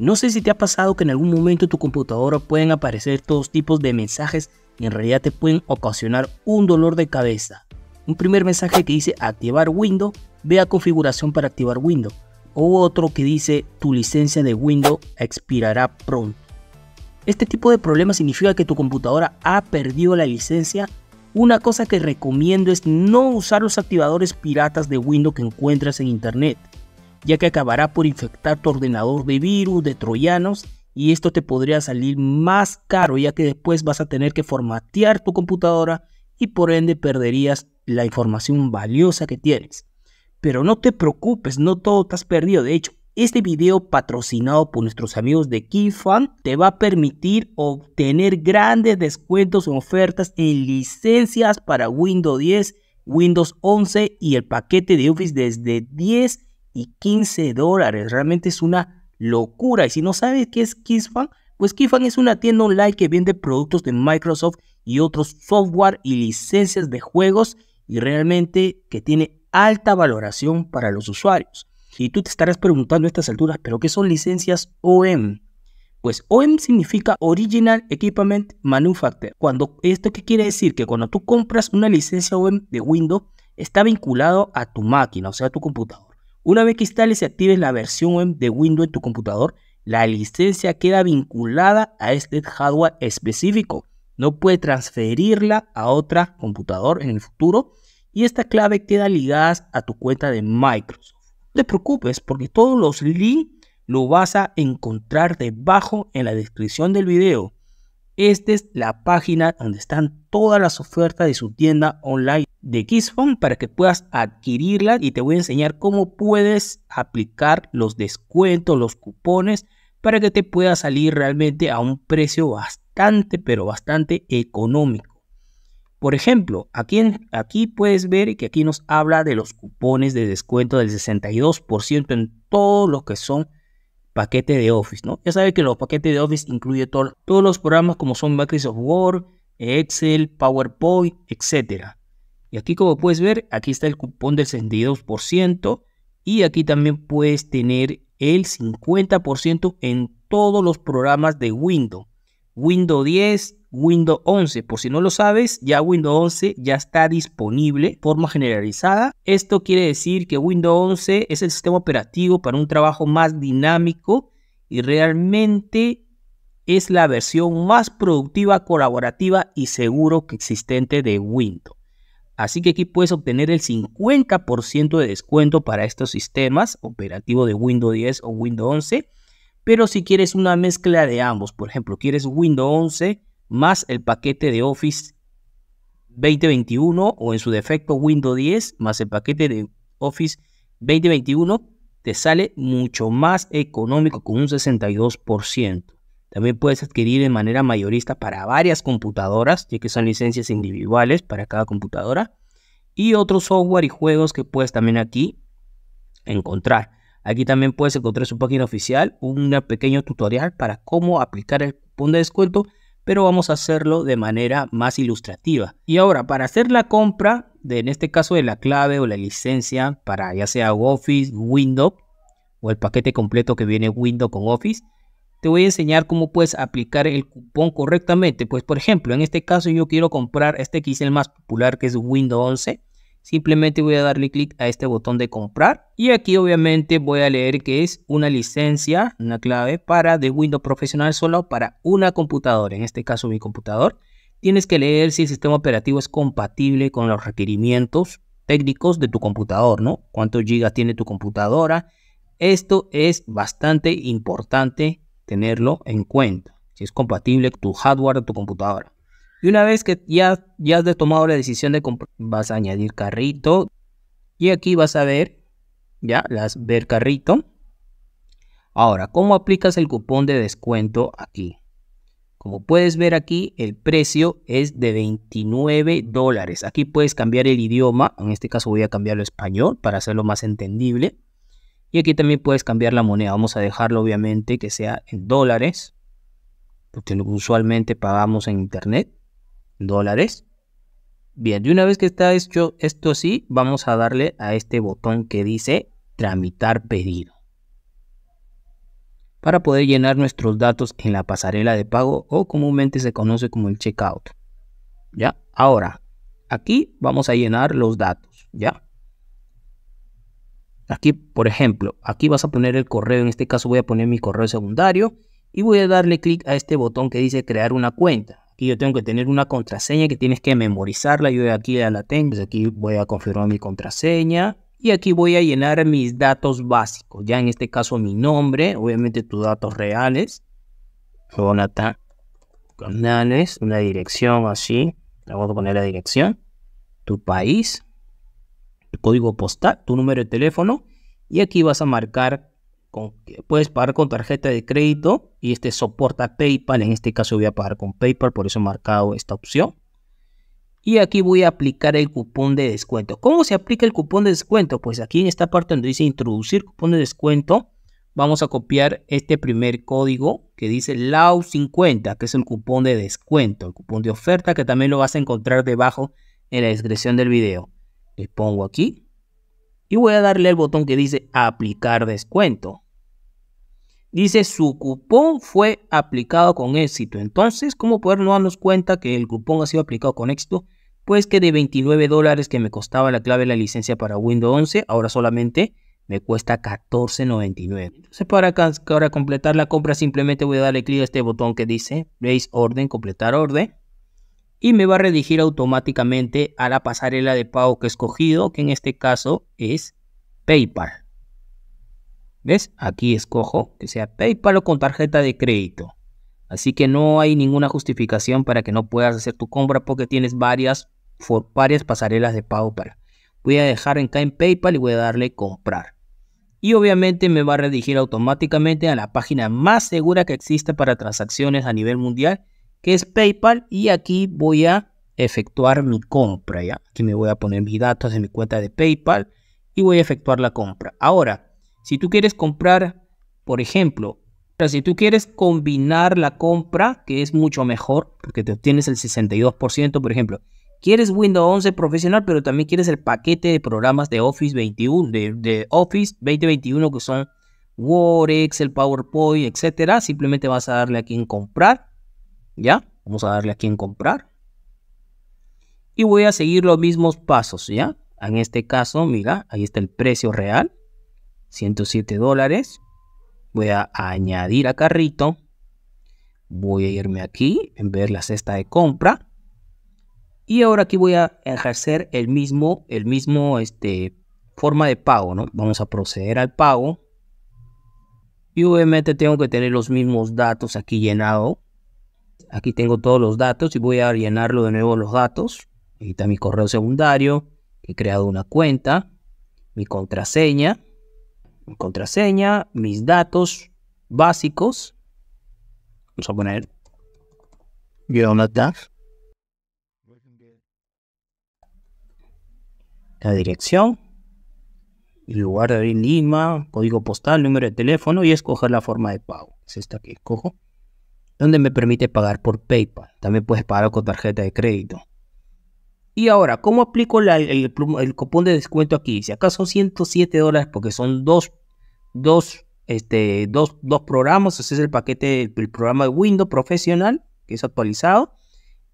No sé si te ha pasado que en algún momento en tu computadora pueden aparecer todos tipos de mensajes y en realidad te pueden ocasionar un dolor de cabeza. Un primer mensaje que dice activar Windows, ve a configuración para activar Windows. O otro que dice tu licencia de Windows expirará pronto. Este tipo de problema significa que tu computadora ha perdido la licencia. Una cosa que recomiendo es no usar los activadores piratas de Windows que encuentras en internet, ya que acabará por infectar tu ordenador de virus, de troyanos, y esto te podría salir más caro, ya que después vas a tener que formatear tu computadora y por ende perderías la información valiosa que tienes. Pero no te preocupes, no todo te has perdido. De hecho, este video patrocinado por nuestros amigos de Keysfan te va a permitir obtener grandes descuentos en ofertas en licencias para Windows 10, Windows 11 y el paquete de Office desde $10 y $15. Realmente es una locura. Y si no sabes qué es Keysfan, pues Keysfan es una tienda online que vende productos de Microsoft y otros software y licencias de juegos, y realmente que tiene alta valoración para los usuarios. Y tú te estarás preguntando a estas alturas, ¿pero qué son licencias OEM? Pues OEM significa Original Equipment Manufacturer. ¿Esto qué quiere decir? Que cuando tú compras una licencia OEM de Windows, está vinculado a tu máquina, o sea, a tu computador. Una vez que instales y actives la versión OEM de Windows en tu computador, la licencia queda vinculada a este hardware específico. No puede transferirla a otra computadora en el futuro. Y esta clave queda ligada a tu cuenta de Microsoft. No te preocupes porque todos los links los vas a encontrar debajo en la descripción del video. Esta es la página donde están todas las ofertas de su tienda online de Keysfan para que puedas adquirirla, y te voy a enseñar cómo puedes aplicar los descuentos, los cupones, para que te pueda salir realmente a un precio bastante, pero bastante económico. Por ejemplo, aquí puedes ver que aquí nos habla de los cupones de descuento del 62% en todo lo que son paquetes de Office, ¿no? Ya sabes que los paquetes de Office incluye todos los programas como son Microsoft Word, Excel, PowerPoint, etc. Y aquí, como puedes ver, aquí está el cupón del 62%, y aquí también puedes tener el 50% en todos los programas de Windows. Windows 10, Windows 11, por si no lo sabes, ya Windows 11 ya está disponible de forma generalizada. Esto quiere decir que Windows 11 es el sistema operativo para un trabajo más dinámico y realmente es la versión más productiva, colaborativa y seguro que existente de Windows. Así que aquí puedes obtener el 50% de descuento para estos sistemas operativos de Windows 10 o Windows 11. Pero si quieres una mezcla de ambos, por ejemplo, quieres Windows 11 más el paquete de Office 2021 o en su defecto Windows 10 más el paquete de Office 2021, te sale mucho más económico con un 62%. También puedes adquirir de manera mayorista para varias computadoras, ya que son licencias individuales para cada computadora, y otros software y juegos que puedes también aquí encontrar. Aquí también puedes encontrar su página oficial, un pequeño tutorial para cómo aplicar el cupón de descuento, pero vamos a hacerlo de manera más ilustrativa. Y ahora, para hacer la compra, en este caso de la clave o la licencia para ya sea Office, Windows o el paquete completo que viene Windows con Office, te voy a enseñar cómo puedes aplicar el cupón correctamente. Pues por ejemplo, en este caso yo quiero comprar este que es el más popular, que es Windows 11. Simplemente voy a darle clic a este botón de comprar, y aquí obviamente voy a leer que es una licencia, una clave para de Windows profesional solo para una computadora, en este caso mi computador. Tienes que leer si el sistema operativo es compatible con los requerimientos técnicos de tu computador, ¿no? ¿Cuántos gigas tiene tu computadora? Esto es bastante importante tenerlo en cuenta, si es compatible tu hardware o tu computadora. Y una vez que ya has tomado la decisión de comprar, vas a añadir carrito. Y aquí vas a ver, ya, ver carrito. Ahora, ¿cómo aplicas el cupón de descuento aquí? Como puedes ver aquí, el precio es de $29. Aquí puedes cambiar el idioma. En este caso voy a cambiarlo a español para hacerlo más entendible. Y aquí también puedes cambiar la moneda. Vamos a dejarlo obviamente que sea en dólares, porque usualmente pagamos en internet. Dólares. Bien, y una vez que está hecho esto así, vamos a darle a este botón que dice tramitar pedido. para poder llenar nuestros datos en la pasarela de pago o comúnmente se conoce como el checkout. ¿Ya? Ahora, aquí vamos a llenar los datos. ¿Ya? Aquí, por ejemplo, aquí vas a poner el correo. En este caso voy a poner mi correo secundario y voy a darle clic a este botón que dice crear una cuenta. Aquí yo tengo que tener una contraseña que tienes que memorizarla. Yo aquí ya la tengo. Pues aquí voy a confirmar mi contraseña. Y aquí voy a llenar mis datos básicos, ya en este caso mi nombre, obviamente tus datos reales, Jonathan Canales, una dirección así, vamos a poner la dirección, tu país, tu código postal, tu número de teléfono, y aquí vas a marcar, puedes pagar con tarjeta de crédito y este soporta PayPal, en este caso voy a pagar con PayPal, por eso he marcado esta opción. Y aquí voy a aplicar el cupón de descuento. ¿Cómo se aplica el cupón de descuento? Pues aquí en esta parte donde dice introducir cupón de descuento, vamos a copiar este primer código que dice LAU50, que es el cupón de descuento, el cupón de oferta, que también lo vas a encontrar debajo en la descripción del video. Le pongo aquí y voy a darle el botón que dice aplicar descuento. Dice su cupón fue aplicado con éxito. Entonces, ¿cómo poder no darnos cuenta que el cupón ha sido aplicado con éxito? Pues que de $29 que me costaba la clave de la licencia para Windows 11, ahora solamente me cuesta $14.99. Entonces, para completar la compra simplemente voy a darle clic a este botón que dice Place Orden, completar orden. Y me va a redirigir automáticamente a la pasarela de pago que he escogido, que en este caso es PayPal. ¿Ves? Aquí escojo que sea PayPal o con tarjeta de crédito. Así que no hay ninguna justificación para que no puedas hacer tu compra porque tienes varias pasarelas de pago. Voy a dejar acá en PayPal y voy a darle comprar. Y obviamente me va a redirigir automáticamente a la página más segura que existe para transacciones a nivel mundial, que es PayPal. Y aquí voy a efectuar mi compra. ¿Ya? Aquí me voy a poner mis datos en mi cuenta de PayPal y voy a efectuar la compra. Ahora, si tú quieres comprar, por ejemplo, si tú quieres combinar la compra, que es mucho mejor, porque te obtienes el 62%, por ejemplo, quieres Windows 11 profesional, pero también quieres el paquete de programas de Office 2021, que son Word, Excel, PowerPoint, etcétera. Simplemente vas a darle aquí en comprar, ¿ya? Vamos a darle aquí en comprar. Y voy a seguir los mismos pasos, ¿ya? En este caso, mira, ahí está el precio real. $107, voy a añadir a carrito, voy a irme aquí en ver la cesta de compra y ahora aquí voy a ejercer el mismo forma de pago, ¿no? Vamos a proceder al pago y obviamente tengo que tener los mismos datos aquí llenado, aquí tengo todos los datos y voy a llenarlo de nuevo los datos, aquí está mi correo secundario, he creado una cuenta, mi contraseña, mis datos básicos, vamos a poner Jonathan, la dirección, el lugar de Lima, código postal, número de teléfono y escoger la forma de pago, es esta que escojo, donde me permite pagar por PayPal, también puedes pagar con tarjeta de crédito. Y ahora, ¿cómo aplico el cupón de descuento aquí? Si acá son $107 porque son dos programas, ese es el paquete, el programa de Windows profesional, que es actualizado,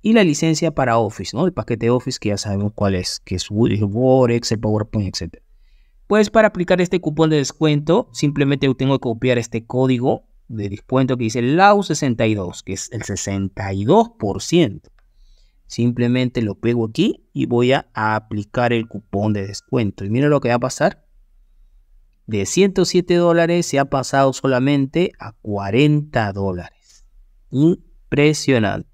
y la licencia para Office, ¿no? El paquete de Office que ya sabemos cuál es, que es Word, Excel, PowerPoint, etc. Pues para aplicar este cupón de descuento, simplemente tengo que copiar este código de descuento que dice LAU62, que es el 62%. Simplemente lo pego aquí y voy a aplicar el cupón de descuento. Y mira lo que va a pasar. De $107 se ha pasado solamente a $40. Impresionante.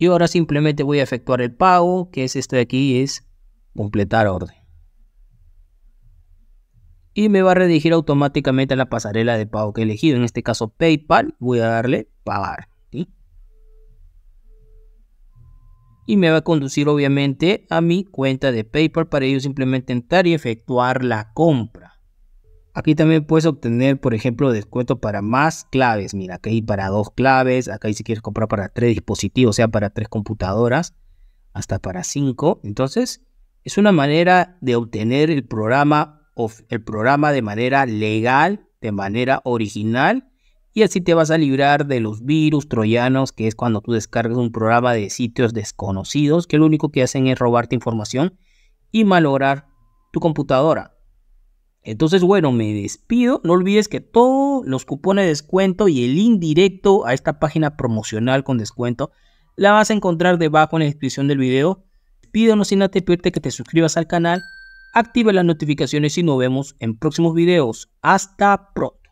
Y ahora simplemente voy a efectuar el pago, que es esto de aquí, es completar orden. Y me va a redirigir automáticamente a la pasarela de pago que he elegido. En este caso PayPal, voy a darle pagar. Y me va a conducir obviamente a mi cuenta de PayPal para ello simplemente entrar y efectuar la compra. Aquí también puedes obtener, por ejemplo, descuento para más claves. Mira, aquí hay para 2 claves. Acá hay si quieres comprar para 3 dispositivos, o sea, para 3 computadoras, hasta para 5. Entonces, es una manera de obtener el programa de manera legal, de manera original y así te vas a librar de los virus troyanos, que es cuando tú descargas un programa de sitios desconocidos que lo único que hacen es robarte información y malograr tu computadora. Entonces, bueno, me despido. No olvides que todos los cupones de descuento y el link directo a esta página promocional con descuento la vas a encontrar debajo en la descripción del video. Pídanos sin antes pedirte que te suscribas al canal, activa las notificaciones y nos vemos en próximos videos. Hasta pronto.